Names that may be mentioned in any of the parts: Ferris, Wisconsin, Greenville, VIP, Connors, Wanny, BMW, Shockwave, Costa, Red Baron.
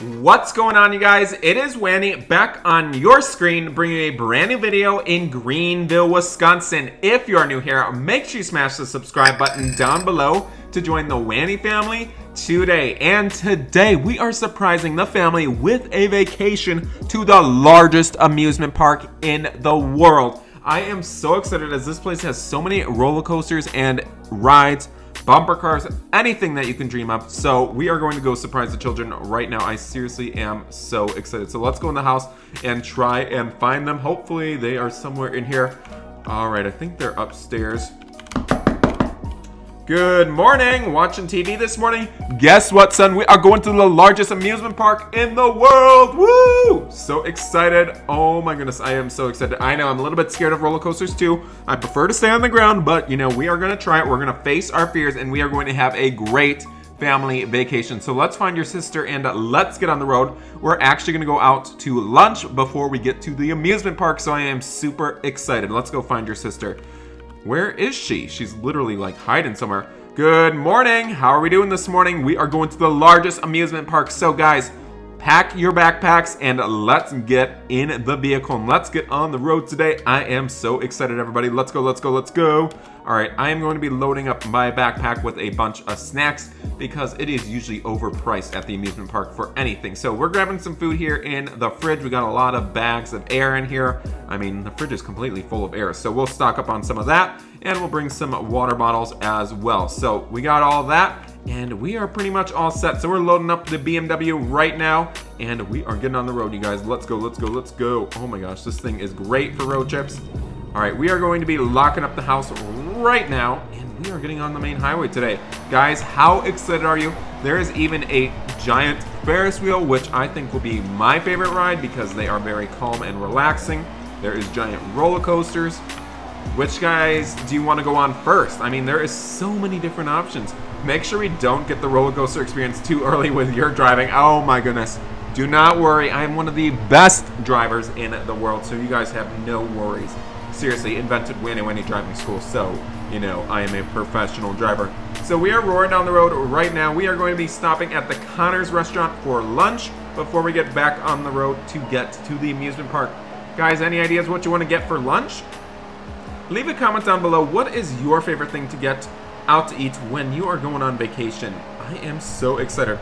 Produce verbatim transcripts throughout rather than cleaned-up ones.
What's going on, you guys? It is Wanny back on your screen, bringing you a brand new video in Greenville, Wisconsin. If you are new here, make sure you smash the subscribe button down below to join the Wanny family today. And today we are surprising the family with a vacation to the largest amusement park in the world. I am so excited as this place has so many roller coasters and rides, bumper cars, anything that you can dream up. So we are going to go surprise the children right now. I seriously am so excited. So let's go in the house and try and find them. Hopefully they are somewhere in here. All right, I think they're upstairs. Good morning, watching T V this morning. Guess what, son? We are going to the largest amusement park in the world. Woo! So excited. Oh my goodness, I am so excited. I know I'm a little bit scared of roller coasters too. I prefer to stay on the ground, but you know, we are gonna try it. We're gonna face our fears and we are going to have a great family vacation. So let's find your sister and uh, let's get on the road. We're actually gonna go out to lunch before we get to the amusement park. So I am super excited. Let's go find your sister. Where is she? She's literally like hiding somewhere. Good morning. How are we doing this morning? We are going to the largest amusement park. So guys, pack your backpacks and let's get in the vehicle and let's get on the road today. I am so excited, everybody. Let's go, let's go, let's go. All right, I am going to be loading up my backpack with a bunch of snacks because it is usually overpriced at the amusement park for anything. So we're grabbing some food here in the fridge. We got a lot of bags of air in here. I mean, the fridge is completely full of air. So we'll stock up on some of that and we'll bring some water bottles as well. So we got all that and we are pretty much all set. So we're loading up the B M W right now and we are getting on the road, you guys. Let's go, let's go, let's go. Oh my gosh, this thing is great for road trips. All right, we are going to be locking up the house right now and we are getting on the main highway today. Guys, how excited are you? There is even a giant Ferris wheel, which I think will be my favorite ride because they are very calm and relaxing. There is giant roller coasters. Which guys do you want to go on first? I mean, there is so many different options. Make sure we don't get the roller coaster experience too early with your driving. Oh my goodness. Do not worry. I am one of the best drivers in the world, so you guys have no worries. Seriously, invented Wanny Wanny Driving School, so, you know, I am a professional driver. So we are roaring down the road right now. We are going to be stopping at the Connors restaurant for lunch before we get back on the road to get to the amusement park. Guys, any ideas what you want to get for lunch? Leave a comment down below. What is your favorite thing to get out to eat when you are going on vacation? I am so excited.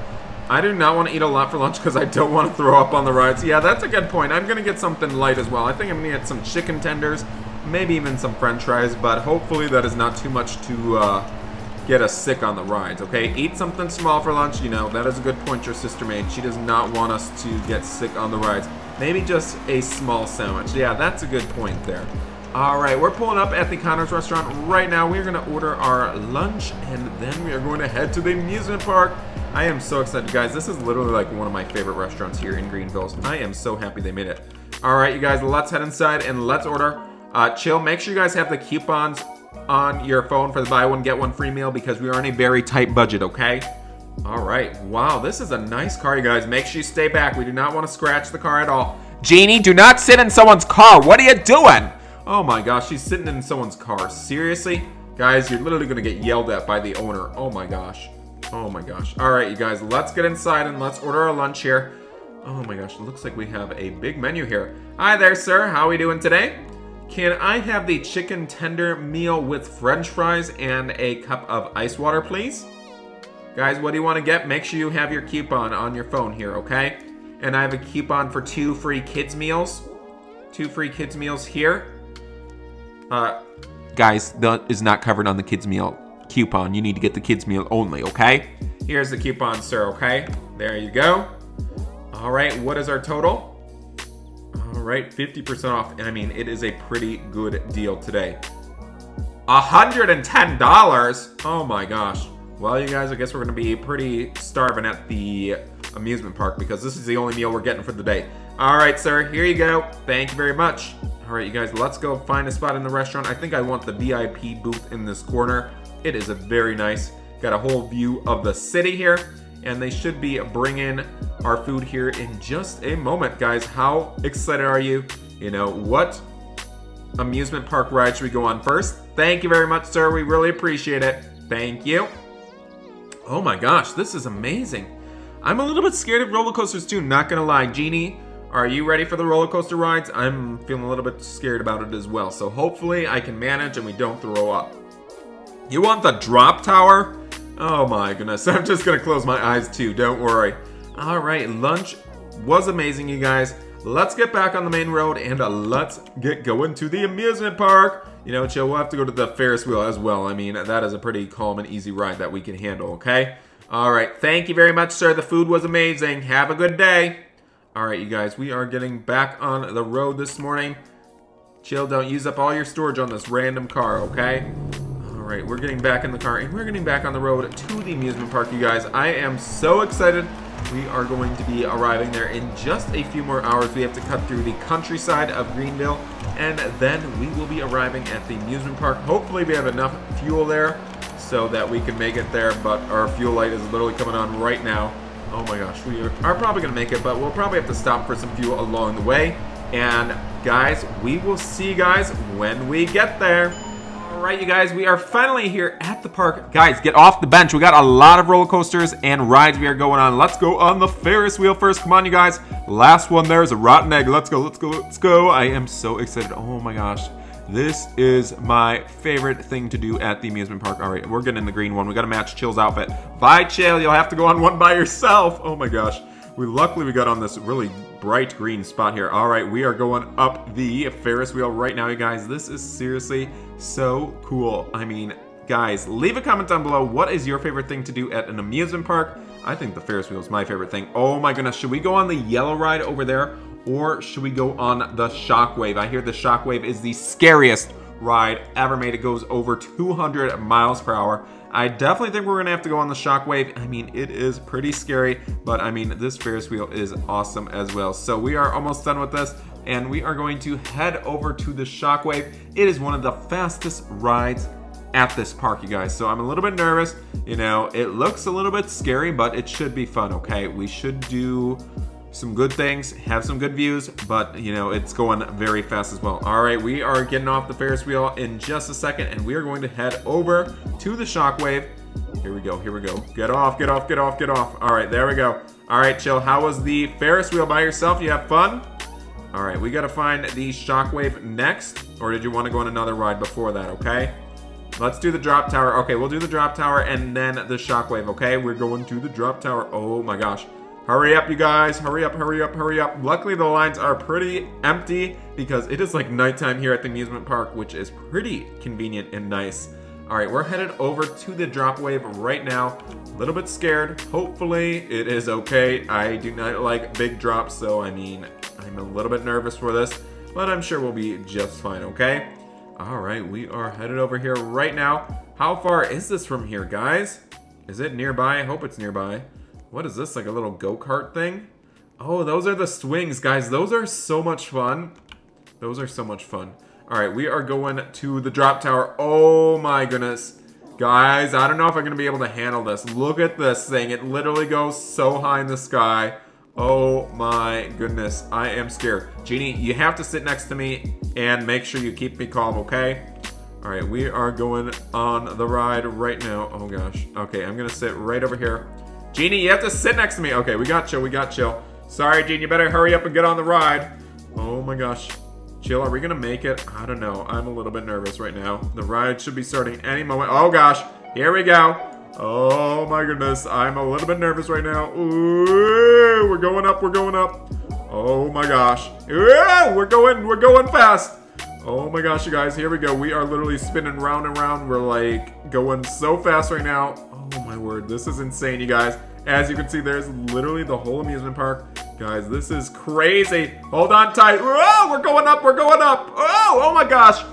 I do not want to eat a lot for lunch because I don't want to throw up on the rides. Yeah, that's a good point. I'm going to get something light as well. I think I'm going to get some chicken tenders, maybe even some french fries, but hopefully that is not too much to uh, get us sick on the rides, okay? Eat something small for lunch. You know, that is a good point your sister made. She does not want us to get sick on the rides. Maybe just a small sandwich. Yeah, that's a good point there. All right, we're pulling up at the Connors restaurant right now. We're gonna order our lunch and then we are going to head to the amusement park. I am so excited, guys. This is literally like one of my favorite restaurants here in Greenville. I am so happy they made it. All right, you guys, let's head inside and let's order. Uh, chill, make sure you guys have the coupons on your phone for the buy one, get one free meal because we are on a very tight budget, okay? All right, wow, this is a nice car, you guys. Make sure you stay back. We do not want to scratch the car at all. Jeannie, do not sit in someone's car. What are you doing? Oh my gosh, she's sitting in someone's car. Seriously? Guys, you're literally gonna get yelled at by the owner. Oh my gosh. Oh my gosh. All right, you guys, let's get inside and let's order our lunch here. Oh my gosh, it looks like we have a big menu here. Hi there, sir. How are we doing today? Can I have the chicken tender meal with french fries and a cup of ice water, please? Guys, what do you want to get? Make sure you have your coupon on your phone here, okay? And I have a coupon for two free kids meals. Two free kids meals here. Uh, guys, that is not covered on the kids meal coupon. You need to get the kids meal only, okay? Here's the coupon, sir, okay? There you go. All right, what is our total? All right, fifty percent off. And I mean, it is a pretty good deal today. one hundred ten dollars? Oh my gosh. Well, you guys, I guess we're gonna be pretty starving at the amusement park because this is the only meal we're getting for the day. All right, sir, here you go. Thank you very much. All right, you guys, let's go find a spot in the restaurant. I think I want the V I P booth in this corner. It is a very nice, got a whole view of the city here, and they should be bringing our food here in just a moment, guys. How excited are you? You know, what amusement park ride should we go on first? Thank you very much, sir. We really appreciate it. Thank you. Oh my gosh, this is amazing. I'm a little bit scared of roller coasters too, not gonna lie. Jeannie, are you ready for the roller coaster rides? I'm feeling a little bit scared about it as well. So hopefully I can manage and we don't throw up. You want the drop tower? Oh my goodness. I'm just gonna close my eyes too, don't worry. All right, lunch was amazing, you guys. Let's get back on the main road and uh, let's get going to the amusement park. You know, chill, we'll have to go to the Ferris wheel as well. I mean, that is a pretty calm and easy ride that we can handle, okay? All right, thank you very much, sir. The food was amazing. Have a good day. All right, you guys, we are getting back on the road this morning. Chill, don't use up all your storage on this random car, okay? All right, we're getting back in the car and we're getting back on the road to the amusement park, you guys. I am so excited. We are going to be arriving there in just a few more hours. We have to cut through the countryside of Greenville, and then we will be arriving at the amusement park. Hopefully we have enough fuel there so that we can make it there, but our fuel light is literally coming on right now. Oh my gosh, we are probably going to make it, but we'll probably have to stop for some fuel along the way. And guys, we will see you guys when we get there. All right, you guys, we are finally here at the park. Guys, get off the bench. We got a lot of roller coasters and rides we are going on. Let's go on the Ferris wheel first. Come on, you guys. Last one there is a rotten egg. Let's go, let's go, let's go. I am so excited. Oh my gosh. This is my favorite thing to do at the amusement park. All right, we're getting in the green one. We got to match Chill's outfit. Bye, Chill. You'll have to go on one by yourself. Oh my gosh. We luckily we got on this really bright green spot here. All right, we are going up the Ferris wheel right now, you guys. This is seriously so cool. I mean, guys, leave a comment down below. What is your favorite thing to do at an amusement park? I think the Ferris wheel is my favorite thing. Oh my goodness, should we go on the yellow ride over there or should we go on the Shockwave? I hear the Shockwave is the scariest ride ever made. It goes over two hundred miles per hour. I definitely think we're gonna have to go on the Shockwave. I mean, it is pretty scary, but I mean, this Ferris wheel is awesome as well. So we are almost done with this, and we are going to head over to the Shockwave. It is one of the fastest rides at this park, you guys. So I'm a little bit nervous. You know, it looks a little bit scary, but it should be fun, okay? We should do some good things, have some good views, but you know, it's going very fast as well. All right, we are getting off the Ferris wheel in just a second, and we are going to head over to the Shockwave. Here we go, here we go. Get off, get off, get off, get off. All right, there we go. All right, Chill, how was the Ferris wheel by yourself? You have fun? All right, we gotta find the Shockwave next, or did you wanna go on another ride before that, okay? Let's do the drop tower. Okay, we'll do the drop tower and then the Shockwave, okay? We're going to the drop tower, oh my gosh. Hurry up, you guys. Hurry up, hurry up, hurry up. Luckily, the lines are pretty empty because it is like nighttime here at the amusement park, which is pretty convenient and nice. All right, we're headed over to the drop wave right now. A little bit scared. Hopefully, it is okay. I do not like big drops, so I mean, I'm a little bit nervous for this, but I'm sure we'll be just fine, okay? All right, we are headed over here right now. How far is this from here, guys? Is it nearby? I hope it's nearby. What is this, like a little go-kart thing? Oh, those are the swings, guys. Those are so much fun. Those are so much fun. All right, we are going to the drop tower. Oh my goodness. Guys, I don't know if I'm gonna be able to handle this. Look at this thing. It literally goes so high in the sky. Oh my goodness, I am scared. Jeannie, you have to sit next to me and make sure you keep me calm, okay? All right, we are going on the ride right now. Oh gosh, okay, I'm gonna sit right over here. Jeannie, you have to sit next to me. Okay, we got Chill, we got Chill. Sorry, Jeannie, you better hurry up and get on the ride. Oh my gosh. Chill, are we gonna make it? I don't know. I'm a little bit nervous right now. The ride should be starting any moment. Oh gosh, here we go. Oh my goodness, I'm a little bit nervous right now. Ooh, we're going up, we're going up. Oh my gosh. Ooh, we're going, we're going fast. Oh my gosh, you guys, here we go. We are literally spinning round and round. We're like going so fast right now. Oh my word, this is insane, you guys. As you can see, there's literally the whole amusement park. Guys, this is crazy. Hold on tight. Whoa, we're going up, we're going up. Oh, oh my gosh.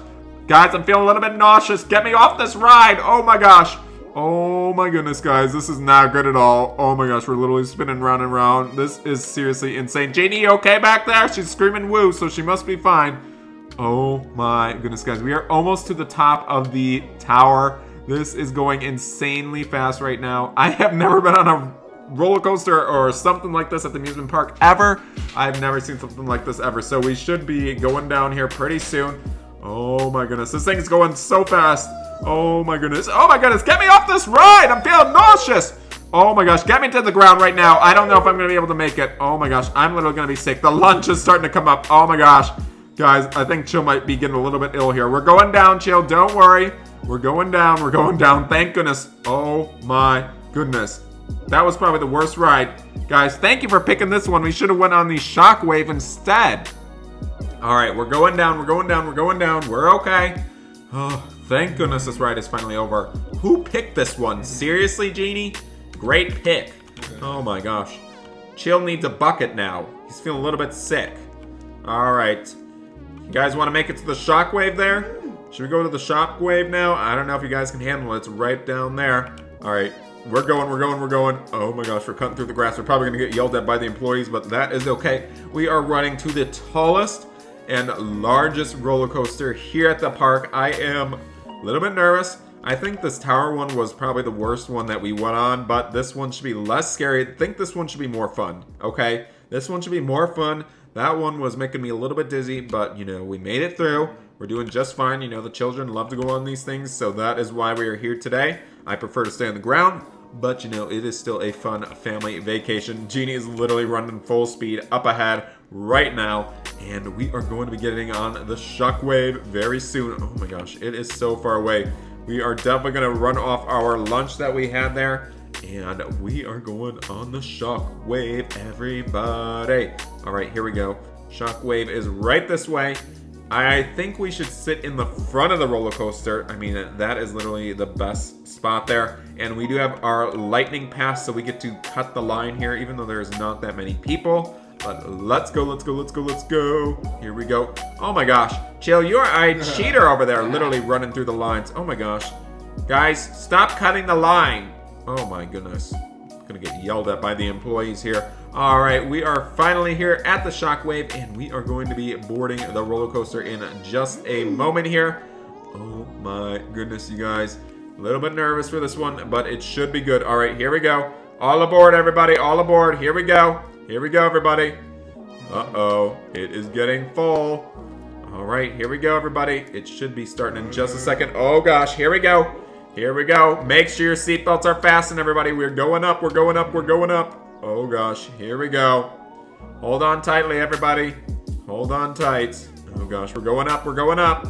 Guys, I'm feeling a little bit nauseous. Get me off this ride. Oh my gosh. Oh my goodness, guys. This is not good at all. Oh my gosh, we're literally spinning round and round. This is seriously insane. Jeannie, you okay back there? She's screaming woo, so she must be fine. Oh my goodness, guys. We are almost to the top of the tower. This is going insanely fast right now. I have never been on a roller coaster or something like this at the amusement park ever. I've never seen something like this ever. So we should be going down here pretty soon. Oh my goodness, this thing's going so fast. Oh my goodness. Oh my goodness, get me off this ride. I'm feeling nauseous. Oh my gosh, get me to the ground right now. I don't know if I'm gonna be able to make it. Oh my gosh, I'm literally gonna be sick. The lunch is starting to come up. Oh my gosh. Guys, I think Chill might be getting a little bit ill here. We're going down, Chill. Don't worry. We're going down. We're going down. Thank goodness. Oh my goodness. That was probably the worst ride. Guys, thank you for picking this one. We should have went on the Shockwave instead. All right, we're going down. We're going down. We're going down. We're okay. Oh, thank goodness this ride is finally over. Who picked this one? Seriously, Genie? Great pick. Oh my gosh. Chill needs a bucket now. He's feeling a little bit sick. All right. You guys want to make it to the Shockwave there? Should we go to the Shockwave now? I don't know if you guys can handle it. It's right down there. All right. We're going, we're going, we're going. Oh my gosh, we're cutting through the grass. We're probably going to get yelled at by the employees, but that is okay. We are running to the tallest and largest roller coaster here at the park. I am a little bit nervous. I think this tower one was probably the worst one that we went on, but this one should be less scary. I think this one should be more fun, okay? This one should be more fun. That one was making me a little bit dizzy, but, you know, we made it through. We're doing just fine. You know, the children love to go on these things, so that is why we are here today. I prefer to stay on the ground, but, you know, it is still a fun family vacation. Genie is literally running full speed up ahead right now, and we are going to be getting on the Shockwave very soon. Oh, my gosh, it is so far away. We are definitely going to run off our lunch that we had there. And we are going on the Shockwave, everybody. All right, here we go. Shockwave is right this way. I think we should sit in the front of the roller coaster. I mean, that is literally the best spot there. And we do have our lightning pass, so we get to cut the line here, even though there's not that many people. But let's go, let's go, let's go, let's go. Here we go. Oh my gosh. Chill, you're a cheater over there, literally running through the lines. Oh my gosh. Guys, stop cutting the line. Oh my goodness. I'm gonna get yelled at by the employees here. All right, we are finally here at the Shockwave, and we are going to be boarding the roller coaster in just a moment here. Oh my goodness, you guys. A little bit nervous for this one, but it should be good. All right, here we go. All aboard, everybody, all aboard. Here we go. Here we go, everybody. Uh-oh, it is getting full. All right, here we go, everybody. It should be starting in just a second. Oh gosh, here we go. Here we go. Make sure your seatbelts are fastened, everybody. We're going up, we're going up, we're going up. Oh gosh, here we go. Hold on tightly, everybody. Hold on tight. Oh gosh, we're going up, we're going up.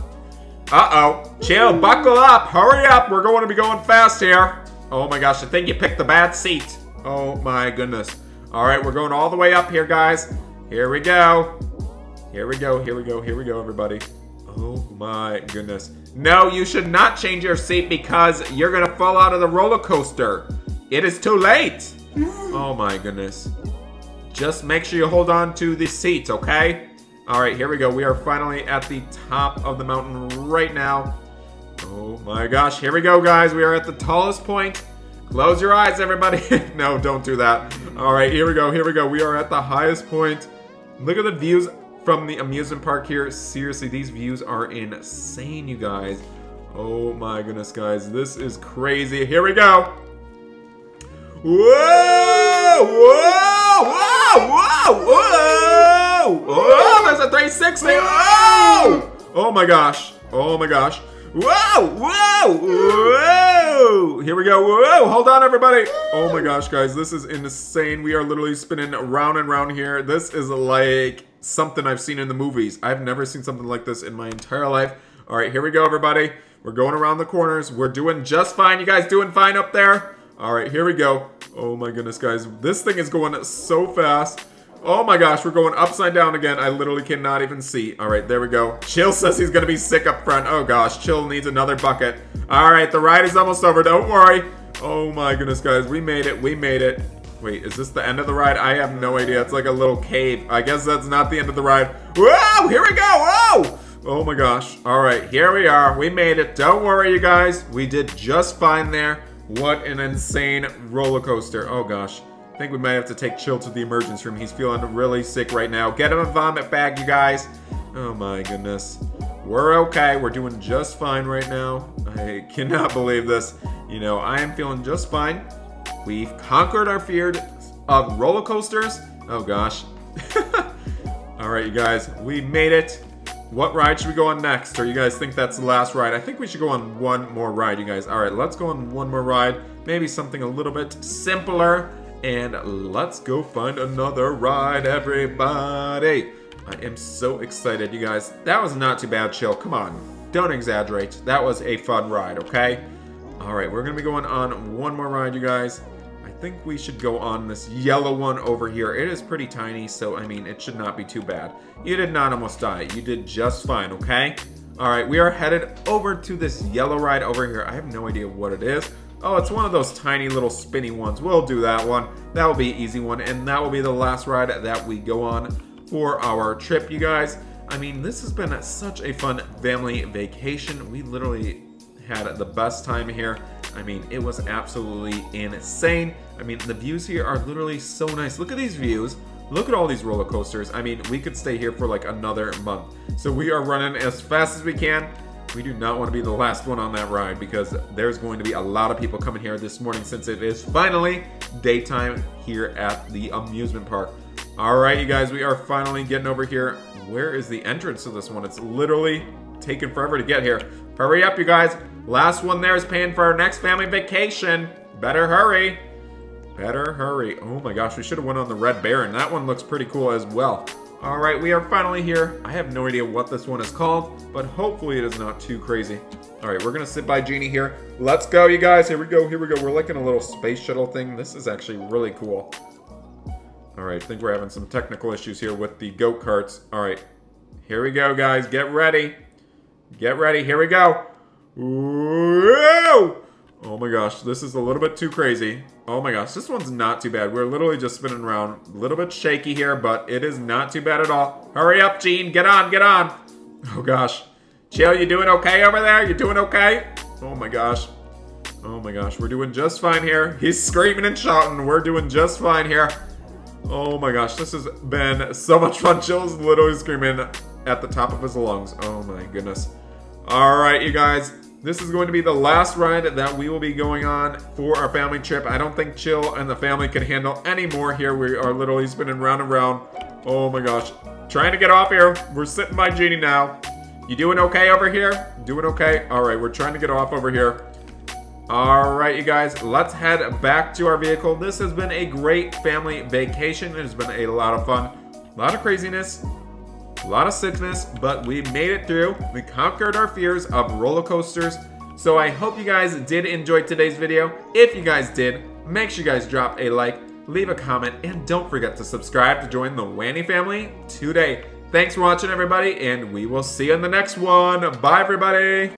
Uh-oh. Chill, buckle up, hurry up. We're going to be going fast here. Oh my gosh, I think you picked the bad seat. Oh my goodness. All right, we're going all the way up here, guys. Here we go. Here we go, here we go, here we go, everybody. Oh my goodness. No, you should not change your seat because you're gonna fall out of the roller coaster. It is too late. Oh my goodness. Just make sure you hold on to the seat, okay? All right, here we go. We are finally at the top of the mountain right now. Oh my gosh, here we go, guys. We are at the tallest point. Close your eyes, everybody. No, don't do that. All right, here we go, here we go. We are at the highest point. Look at the views from the amusement park here. Seriously, these views are insane, you guys. Oh my goodness, guys, this is crazy. Here we go. Whoa, whoa, whoa, whoa, whoa. Oh, there's a three sixty. Oh, oh my gosh, oh my gosh. Whoa, whoa, whoa. Here we go, whoa, hold on, everybody. Oh my gosh, guys, this is insane. We are literally spinning round and round here. This is like something I've seen in the movies. I've never seen something like this in my entire life. All right, here we go, everybody. We're going around the corners. We're doing just fine. You guys doing fine up there? All right, here we go. Oh my goodness, guys. This thing is going so fast. Oh my gosh, we're going upside down again. I literally cannot even see. All right, there we go. Chill says he's gonna be sick up front. Oh gosh, Chill needs another bucket. All right, the ride is almost over. Don't worry. Oh my goodness, guys. We made it. We made it. Wait, is this the end of the ride? I have no idea. It's like a little cave. I guess that's not the end of the ride. Whoa, here we go, whoa! Oh my gosh. All right, here we are. We made it. Don't worry, you guys. We did just fine there. What an insane roller coaster. Oh gosh. I think we might have to take Chill to the emergency room. He's feeling really sick right now. Get him a vomit bag, you guys. Oh my goodness. We're okay. We're doing just fine right now. I cannot believe this. You know, I am feeling just fine. We've conquered our fear of roller coasters. Oh gosh. All right, you guys, we made it. What ride should we go on next? Or you guys think that's the last ride? I think we should go on one more ride, you guys. All right, let's go on one more ride. Maybe something a little bit simpler. And let's go find another ride, everybody. I am so excited, you guys. That was not too bad, Chill. Come on, don't exaggerate. That was a fun ride, okay? All right, we're gonna be going on one more ride, you guys. I think we should go on this yellow one over here. It is pretty tiny, so I mean, it should not be too bad. You did not almost die. You did just fine, okay? All right, we are headed over to this yellow ride over here. I have no idea what it is. Oh, it's one of those tiny little spinny ones. We'll do that one. That will be an easy one, and that will be the last ride that we go on for our trip, you guys. I mean, this has been such a fun family vacation. We literally had the best time here. I mean, it was absolutely insane. I mean, the views here are literally so nice. Look at these views. Look at all these roller coasters. I mean, we could stay here for like another month. So we are running as fast as we can. We do not want to be the last one on that ride because there's going to be a lot of people coming here this morning since it is finally daytime here at the amusement park. All right, you guys, we are finally getting over here. Where is the entrance to this one? It's literally taking forever to get here. Hurry up, you guys. Last one there is paying for our next family vacation. Better hurry. Better hurry. Oh my gosh, we should have went on the Red Baron. That one looks pretty cool as well. All right, we are finally here. I have no idea what this one is called, but hopefully it is not too crazy. All right, we're gonna sit by Jeannie here. Let's go, you guys, here we go, here we go. We're like in a little space shuttle thing. This is actually really cool. All right, I think we're having some technical issues here with the go-karts. All right, here we go, guys, get ready. Get ready, here we go. Whoa! Oh my gosh, this is a little bit too crazy. Oh my gosh, this one's not too bad. We're literally just spinning around. A little bit shaky here, but it is not too bad at all. Hurry up, Gene. Get on, get on. Oh gosh. Chill, you doing okay over there? You doing okay? Oh my gosh. Oh my gosh, we're doing just fine here. He's screaming and shouting. We're doing just fine here. Oh my gosh, this has been so much fun. Chill's literally screaming at the top of his lungs. Oh my goodness. All right, you guys. This is going to be the last ride that we will be going on for our family trip. I don't think Chill and the family can handle any more here. We are literally spinning round and round. Oh my gosh. Trying to get off here. We're sitting by Jeannie now. You doing okay over here? Doing okay? All right, we're trying to get off over here. All right, you guys, let's head back to our vehicle. This has been a great family vacation. It has been a lot of fun, a lot of craziness. A lot of sickness, but we made it through. We conquered our fears of roller coasters. So I hope you guys did enjoy today's video. If you guys did, make sure you guys drop a like, leave a comment, and don't forget to subscribe to join the Wanny family today. Thanks for watching, everybody, and we will see you in the next one. Bye, everybody.